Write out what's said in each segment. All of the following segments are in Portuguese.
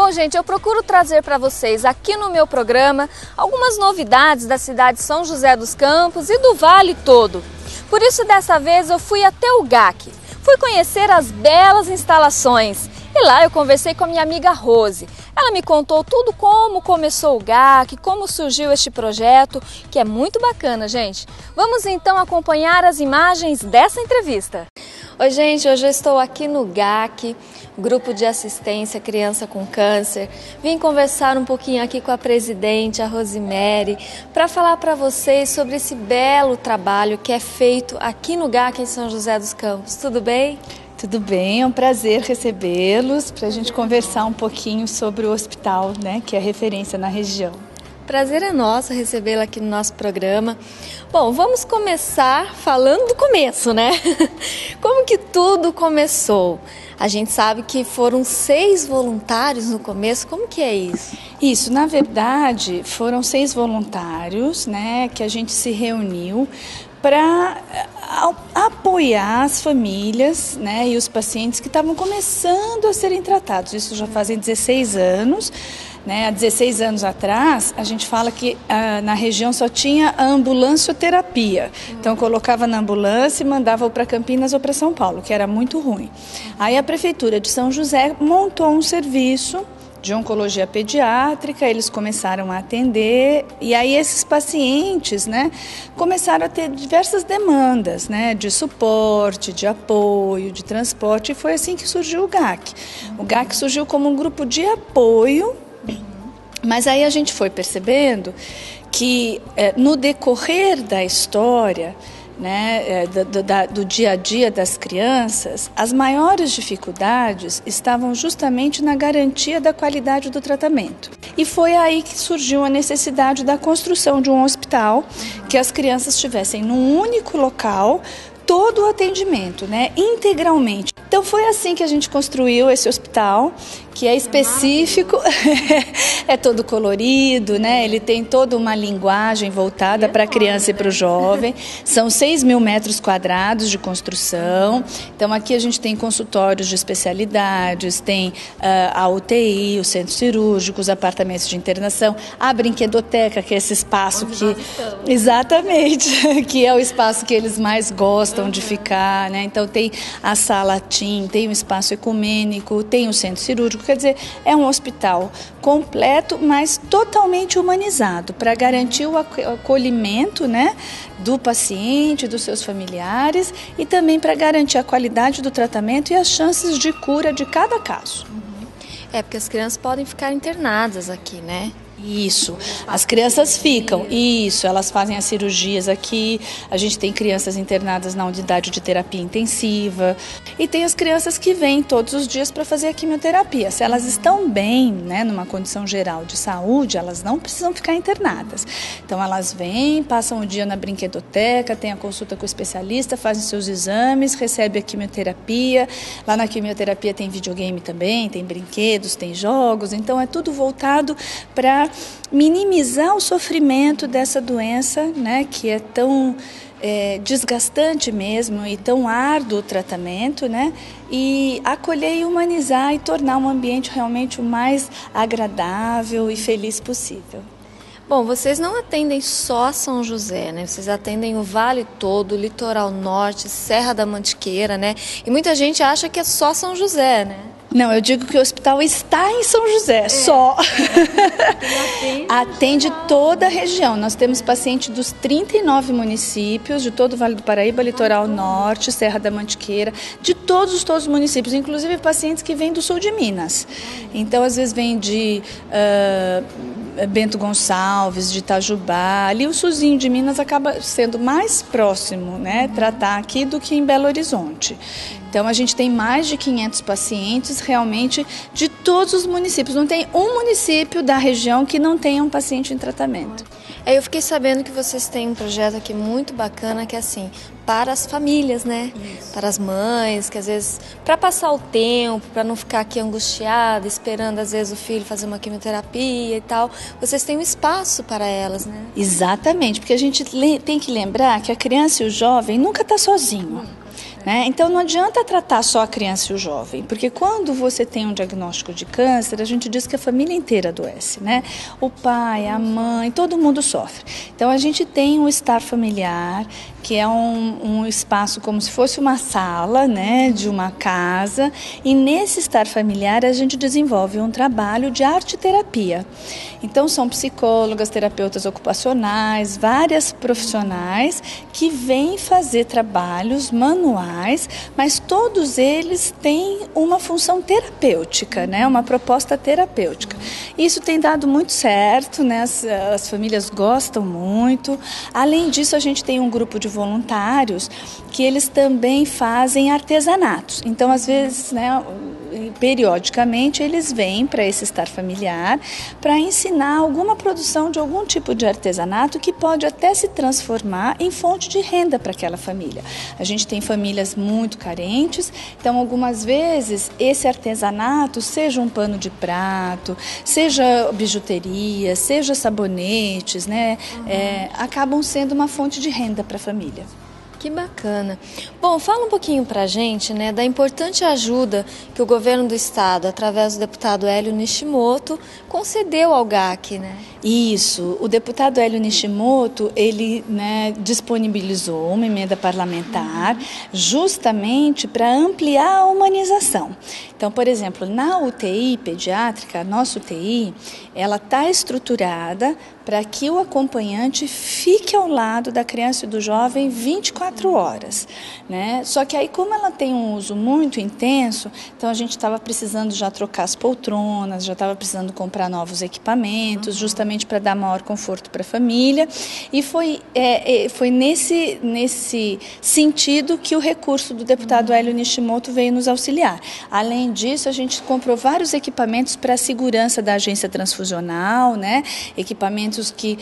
Bom, gente, eu procuro trazer para vocês aqui no meu programa algumas novidades da cidade de São José dos Campos e do Vale todo. Por isso, dessa vez, eu fui até o GACC. Fui conhecer as belas instalações. E lá eu conversei com a minha amiga Rose. Ela me contou tudo como começou o GACC, como surgiu este projeto, que é muito bacana, gente. Vamos então acompanhar as imagens dessa entrevista. Oi, gente, hoje eu estou aqui no GACC, Grupo de Assistência Criança com Câncer. Vim conversar um pouquinho aqui com a presidente, a Rosemary, para falar para vocês sobre esse belo trabalho que é feito aqui no GACC em São José dos Campos. Tudo bem? Tudo bem, é um prazer recebê-los para a gente conversar um pouquinho sobre o hospital, né, que é referência na região. Prazer é nosso recebê-la aqui no nosso programa. Bom, vamos começar falando do começo, né? Como que tudo começou? A gente sabe que foram 6 voluntários no começo, como que é isso? Isso, na verdade, foram 6 voluntários, né, que a gente se reuniu para apoiar as famílias, né, e os pacientes que estavam começando a serem tratados. Isso já fazem 16 anos. Né? Há 16 anos atrás, a gente fala que na região só tinha a ambulancioterapia. Então, colocava na ambulância e mandava para Campinas ou para São Paulo, que era muito ruim. Aí a Prefeitura de São José montou um serviço de oncologia pediátrica, eles começaram a atender, e aí esses pacientes, né, começaram a ter diversas demandas, né, de suporte, de apoio, de transporte, e foi assim que surgiu o GACC. O GACC surgiu como um grupo de apoio, mas aí a gente foi percebendo que no decorrer da história, né, do dia a dia das crianças, as maiores dificuldades estavam justamente na garantia da qualidade do tratamento. E foi aí que surgiu a necessidade da construção de um hospital que as crianças tivessem num único local todo o atendimento, né, integralmente. Então foi assim que a gente construiu esse hospital, que é específico, é todo colorido, né? Ele tem toda uma linguagem voltada para a criança e para o jovem. São 6.000 metros quadrados de construção. Então aqui a gente tem consultórios de especialidades, tem a UTI, os centros cirúrgicos, os apartamentos de internação, a brinquedoteca, que é esse espaço que... Exatamente, que é o espaço que eles mais gostam de ficar, né? Então tem a sala tem um espaço ecumênico, tem um centro cirúrgico, quer dizer, é um hospital completo, mas totalmente humanizado, para garantir o acolhimento, né, do paciente, dos seus familiares e também para garantir a qualidade do tratamento e as chances de cura de cada caso. É, porque as crianças podem ficar internadas aqui, né? Isso, as crianças ficam, isso, elas fazem as cirurgias aqui, a gente tem crianças internadas na unidade de terapia intensiva e tem as crianças que vêm todos os dias para fazer a quimioterapia. Se elas estão bem, né, numa condição geral de saúde, elas não precisam ficar internadas. Então elas vêm, passam o dia na brinquedoteca, tem a consulta com o especialista, fazem seus exames, recebem a quimioterapia, lá na quimioterapia tem videogame também, tem brinquedos, tem jogos, então é tudo voltado para minimizar o sofrimento dessa doença, né, que é tão desgastante mesmo e tão árduo o tratamento, né, e acolher e humanizar e tornar um ambiente realmente o mais agradável e feliz possível. Bom, vocês não atendem só São José, né? Vocês atendem o Vale todo, o Litoral Norte, Serra da Mantiqueira, né? E muita gente acha que é só São José, né? Não, eu digo que o hospital está em São José, só. Atende toda a região. Nós temos paciente dos 39 municípios, de todo o Vale do Paraíba, Litoral Norte, Serra da Mantiqueira, de todos os municípios, inclusive pacientes que vêm do sul de Minas. Então, às vezes, vêm de Bento Gonçalves, de Itajubá. Ali o Suzinho de Minas acaba sendo mais próximo, né, tratar aqui do que em Belo Horizonte. Então, a gente tem mais de 500 pacientes realmente de todos os municípios. Não tem um município da região que não tenha um paciente em tratamento. É, eu fiquei sabendo que vocês têm um projeto aqui muito bacana, que é assim, para as famílias, né? Isso. Para as mães, que às vezes, para passar o tempo, para não ficar aqui angustiada, esperando às vezes o filho fazer uma quimioterapia e tal, vocês têm um espaço para elas, né? Exatamente, porque a gente tem que lembrar que a criança e o jovem nunca está sozinho. né? Então não adianta tratar só a criança e o jovem, porque quando você tem um diagnóstico de câncer, a gente diz que a família inteira adoece, né? O pai, a mãe, todo mundo sofre. Então a gente tem um estar familiar, que é um espaço como se fosse uma sala, né, de uma casa, e nesse estar familiar a gente desenvolve um trabalho de arte-terapia. Então são psicólogas, terapeutas ocupacionais, várias profissionais que vêm fazer trabalhos manuais, mas todos eles têm uma função terapêutica, né, uma proposta terapêutica. Isso tem dado muito certo, né, as famílias gostam muito. Além disso, a gente tem um grupo de voluntários que eles também fazem artesanatos. Então, às vezes, né, periodicamente, eles vêm para esse estar familiar para ensinar alguma produção de algum tipo de artesanato que pode até se transformar em fonte de renda para aquela família. A gente tem famílias muito carentes, então algumas vezes esse artesanato, seja um pano de prato, seja bijuteria, seja sabonetes, né, acabam sendo uma fonte de renda para a família. Que bacana. Bom, fala um pouquinho pra gente, né, da importante ajuda que o governo do estado, através do deputado Hélio Nishimoto, concedeu ao GACC, né? Isso. O deputado Hélio Nishimoto, ele, né, disponibilizou uma emenda parlamentar justamente para ampliar a humanização. Então, por exemplo, na UTI pediátrica, a nossa UTI, ela está estruturada para que o acompanhante fique ao lado da criança e do jovem 24 horas, né? Só que aí, como ela tem um uso muito intenso, então a gente estava precisando já trocar as poltronas, já estava precisando comprar novos equipamentos, justamente para dar maior conforto para a família, e foi nesse sentido que o recurso do deputado Hélio Nishimoto veio nos auxiliar. Além disso, a gente comprou vários equipamentos para a segurança da agência transfusional, né? Equipamentos que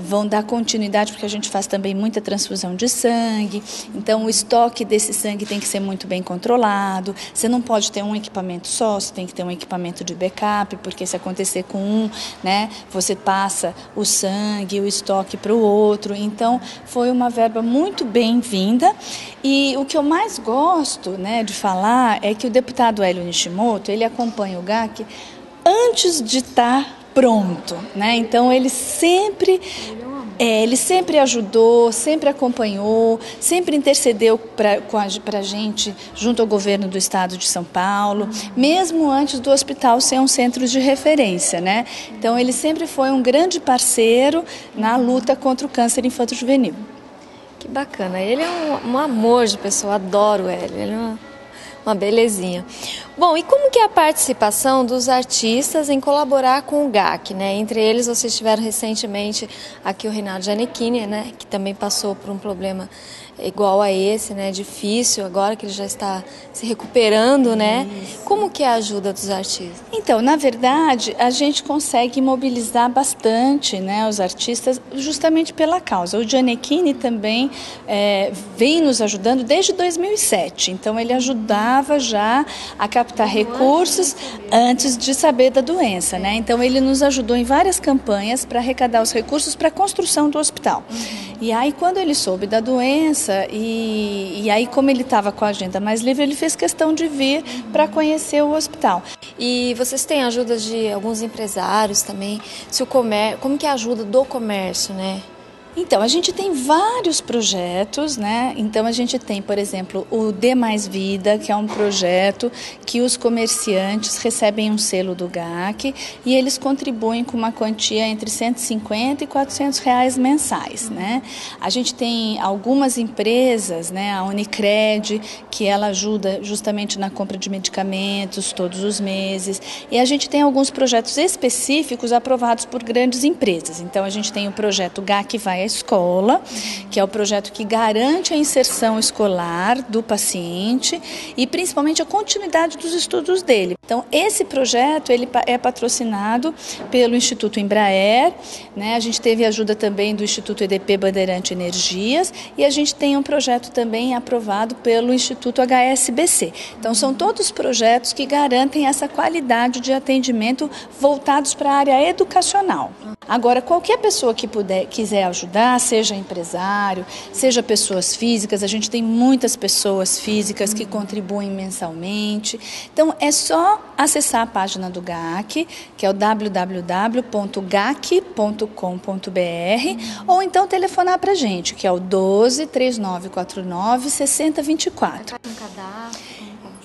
vão dar continuidade, porque a gente faz também muita transfusão de sangue, então o estoque desse sangue tem que ser muito bem controlado, você não pode ter um equipamento só, você tem que ter um equipamento de backup, porque se acontecer com um, né, você passa o sangue, o estoque para o outro. Então foi uma verba muito bem-vinda, e o que eu mais gosto, né, de falar é que o deputado Hélio Nishimoto, ele acompanha o GACC antes de estar pronto, né? Então ele sempre ajudou, sempre acompanhou, sempre intercedeu para a gente junto ao governo do estado de São Paulo, mesmo antes do hospital ser um centro de referência, né? Então ele sempre foi um grande parceiro na luta contra o câncer infanto-juvenil. Que bacana, ele é um amor de pessoa, adoro ele é uma belezinha. Bom, e como que é a participação dos artistas em colaborar com o GACC, né? Entre eles, vocês tiveram recentemente aqui o Renato Janequine, né, que também passou por um problema igual a esse, né, difícil, agora que ele já está se recuperando, né? Isso. Como que é a ajuda dos artistas? Então, na verdade, a gente consegue mobilizar bastante, né, os artistas justamente pela causa. O Giannecchini também vem nos ajudando desde 2007, então ele ajudava já a captar recursos antes de saber da doença, né? Então ele nos ajudou em várias campanhas para arrecadar os recursos para a construção do hospital. E aí, quando ele soube da doença, e aí como ele estava com a agenda mais livre, ele fez questão de vir para conhecer o hospital. E vocês têm ajuda de alguns empresários também? Como que é a ajuda do comércio, né? Então, a gente tem vários projetos, né? Então, a gente tem, por exemplo, o Dê Mais Vida, que é um projeto que os comerciantes recebem um selo do GACC e eles contribuem com uma quantia entre R$150 e R$400 mensais, né? A gente tem algumas empresas, né? A Unicred, que ela ajuda justamente na compra de medicamentos todos os meses. E a gente tem alguns projetos específicos aprovados por grandes empresas. Então, a gente tem o projeto GACC Vai Escola, que é o projeto que garante a inserção escolar do paciente e principalmente a continuidade dos estudos dele. Então, esse projeto ele é patrocinado pelo Instituto Embraer, né? A gente teve ajuda também do Instituto EDP Bandeirante Energias, e a gente tem um projeto também aprovado pelo Instituto HSBC. Então, são todos projetos que garantem essa qualidade de atendimento voltados para a área educacional. Agora, qualquer pessoa que quiser ajudar, ajudar, seja empresário, seja pessoas físicas. A gente tem muitas pessoas físicas que contribuem mensalmente. Então, é só acessar a página do GACC, que é o www.gacc.com.br, ou então telefonar para a gente, que é o 12 3949 6024.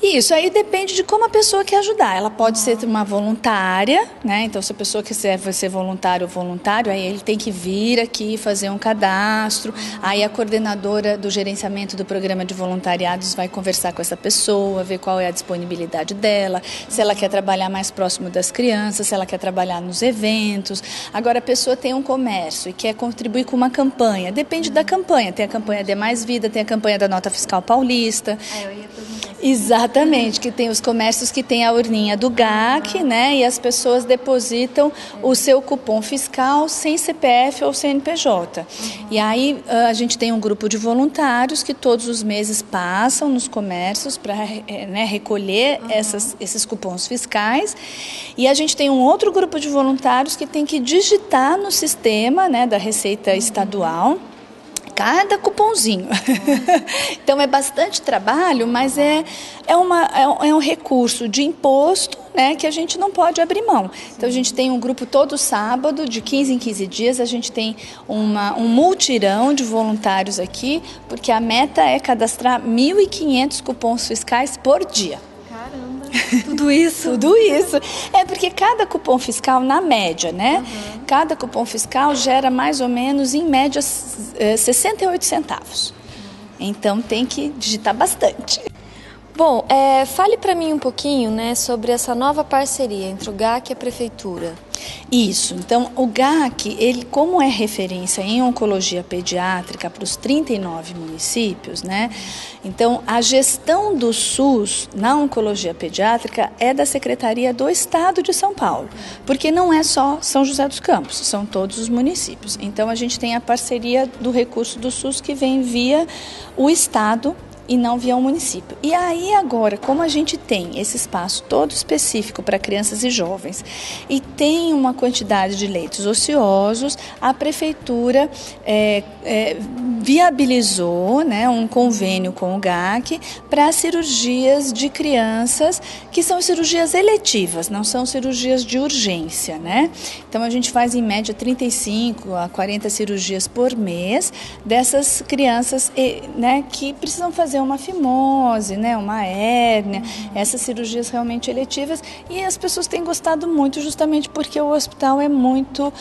Isso aí depende de como a pessoa quer ajudar. Ela pode ser uma voluntária, né? Então, se a pessoa quiser ser voluntária ou voluntário, aí ele tem que vir aqui fazer um cadastro. Aí a coordenadora do gerenciamento do programa de voluntariados vai conversar com essa pessoa, ver qual é a disponibilidade dela, se ela quer trabalhar mais próximo das crianças, se ela quer trabalhar nos eventos. Agora, a pessoa tem um comércio e quer contribuir com uma campanha. Depende da campanha. Tem a campanha de Mais Vida, tem a campanha da Nota Fiscal Paulista. Eu ia perguntar. Exatamente, que tem os comércios que tem a urninha do GACC, né? E as pessoas depositam o seu cupom fiscal sem CPF ou CNPJ. E aí a gente tem um grupo de voluntários que todos os meses passam nos comércios para recolher esses cupons fiscais. E a gente tem um outro grupo de voluntários que tem que digitar no sistema, né, da Receita Estadual, cada cupomzinho. Então é bastante trabalho, mas é um recurso de imposto, né, que a gente não pode abrir mão. Então a gente tem um grupo todo sábado, de 15 em 15 dias, a gente tem um multirão de voluntários aqui, porque a meta é cadastrar 1.500 cupons fiscais por dia. Tudo isso? Tudo isso. É porque cada cupom fiscal, na média, né? Cada cupom fiscal gera mais ou menos, em média, 68 centavos. Então, tem que digitar bastante. Bom, fale para mim um pouquinho, né, sobre essa nova parceria entre o GACC e a Prefeitura. Isso, então o GACC, ele, como é referência em oncologia pediátrica para os 39 municípios, né? Então a gestão do SUS na oncologia pediátrica é da Secretaria do Estado de São Paulo, porque não é só São José dos Campos, são todos os municípios. Então a gente tem a parceria do recurso do SUS que vem via o Estado e não via o município. E aí agora, como a gente tem esse espaço todo específico para crianças e jovens e tem uma quantidade de leitos ociosos, a Prefeitura viabilizou, né, um convênio com o GACC para cirurgias de crianças, que são cirurgias eletivas, não são cirurgias de urgência, né? Então a gente faz em média 35 a 40 cirurgias por mês dessas crianças, né, que precisam fazer uma fimose, né, uma hérnia, essas cirurgias realmente eletivas, e as pessoas têm gostado muito justamente porque o hospital é muito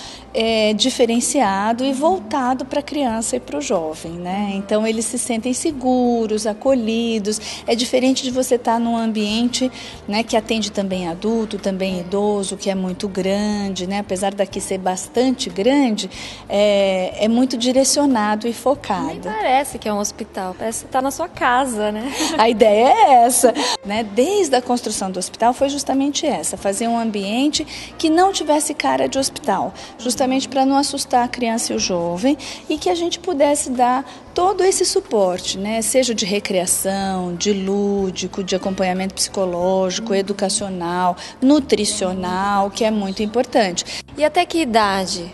diferenciado e voltado para a criança e para o jovem, né? Então eles se sentem seguros, acolhidos. É diferente de você estar num ambiente, né, que atende também adulto, também idoso, que é muito grande, né? Apesar daqui ser bastante grande, é muito direcionado e focado. Nem parece que é um hospital, parece que está na sua casa, né? A ideia é essa, né? Desde a construção do hospital foi justamente essa, fazer um ambiente que não tivesse cara de hospital, justamente para não assustar a criança e o jovem, e que a gente pudesse dar todo esse suporte, né? Seja de recreação, de lúdico, de acompanhamento psicológico, educacional, nutricional, que é muito importante. E até que idade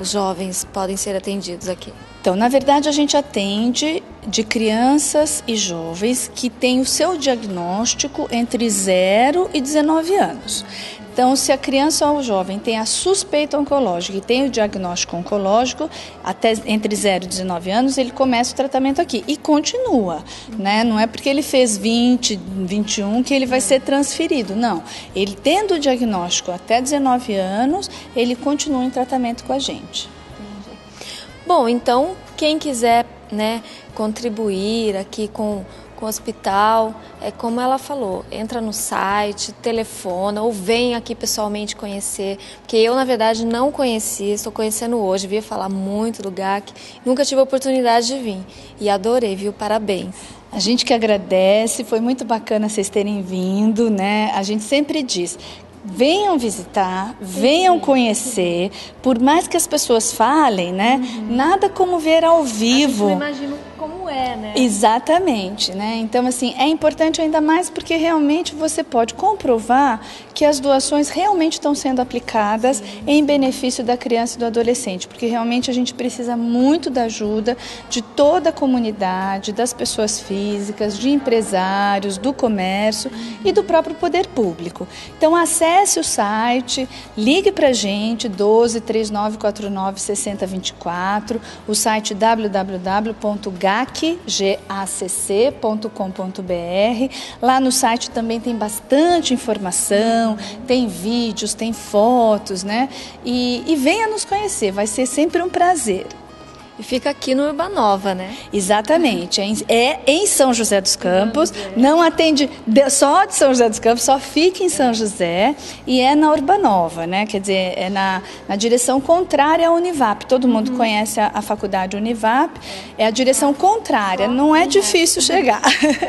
os jovens podem ser atendidos aqui? Então, na verdade, a gente atende de crianças e jovens que têm o seu diagnóstico entre 0 e 19 anos. Então, se a criança ou o jovem tem a suspeita oncológica e tem o diagnóstico oncológico, até entre 0 e 19 anos, ele começa o tratamento aqui e continua, né? Não é porque ele fez 20, 21 que ele vai ser transferido, não. Ele tendo o diagnóstico até 19 anos, ele continua em tratamento com a gente. Entendi. Bom, então, quem quiser, né, contribuir aqui com o hospital, como ela falou, entra no site, telefona ou vem aqui pessoalmente conhecer, porque eu, na verdade, não conheci, estou conhecendo hoje, via falar muito do GACC, nunca tive a oportunidade de vir e adorei, viu? Parabéns! A gente que agradece, foi muito bacana vocês terem vindo, né? A gente sempre diz... Venham visitar, venham conhecer, por mais que as pessoas falem, né? Nada como ver ao vivo. como é, né? Exatamente, né? Então, assim, é importante ainda mais porque realmente você pode comprovar que as doações realmente estão sendo aplicadas em benefício da criança e do adolescente, porque realmente a gente precisa muito da ajuda de toda a comunidade, das pessoas físicas, de empresários, do comércio e do próprio poder público. Então, acesse o site, ligue para a gente, 12 3949 6024, o site www.gacc.com.br. Lá no site também tem bastante informação, tem vídeos, tem fotos, né? E venha nos conhecer, vai ser sempre um prazer. E fica aqui no Urbanova, né? Exatamente, é em São José dos Campos, não atende só de São José dos Campos, só fica em São José e é na Urbanova, né? Quer dizer, é na direção contrária à Univap, todo mundo conhece a faculdade Univap, é a direção contrária, não é difícil chegar.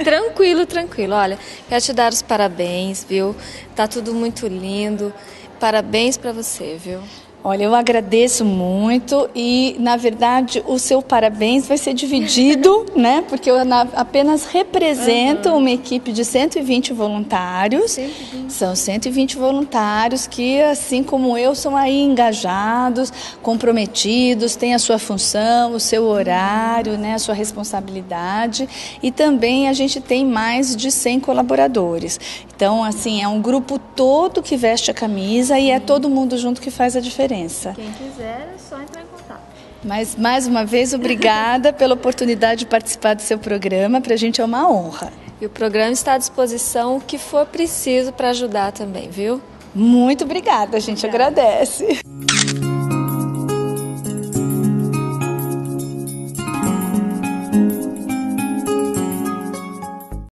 Tranquilo, tranquilo, olha, quero te dar os parabéns, viu? Tá tudo muito lindo, parabéns pra você, viu? Olha, eu agradeço muito e, na verdade, o seu parabéns vai ser dividido, né? Porque eu apenas represento uma equipe de 120 voluntários. 120. São 120 voluntários que, assim como eu, são aí engajados, comprometidos, têm a sua função, o seu horário, né? A sua responsabilidade. E também a gente tem mais de 100 colaboradores. Então, assim, é um grupo todo que veste a camisa e é todo mundo junto que faz a diferença. Quem quiser, é só entrar em contato. Mas, mais uma vez, obrigada pela oportunidade de participar do seu programa. Para a gente é uma honra. E o programa está à disposição, o que for preciso para ajudar também, viu? Muito obrigada, a gente agradece.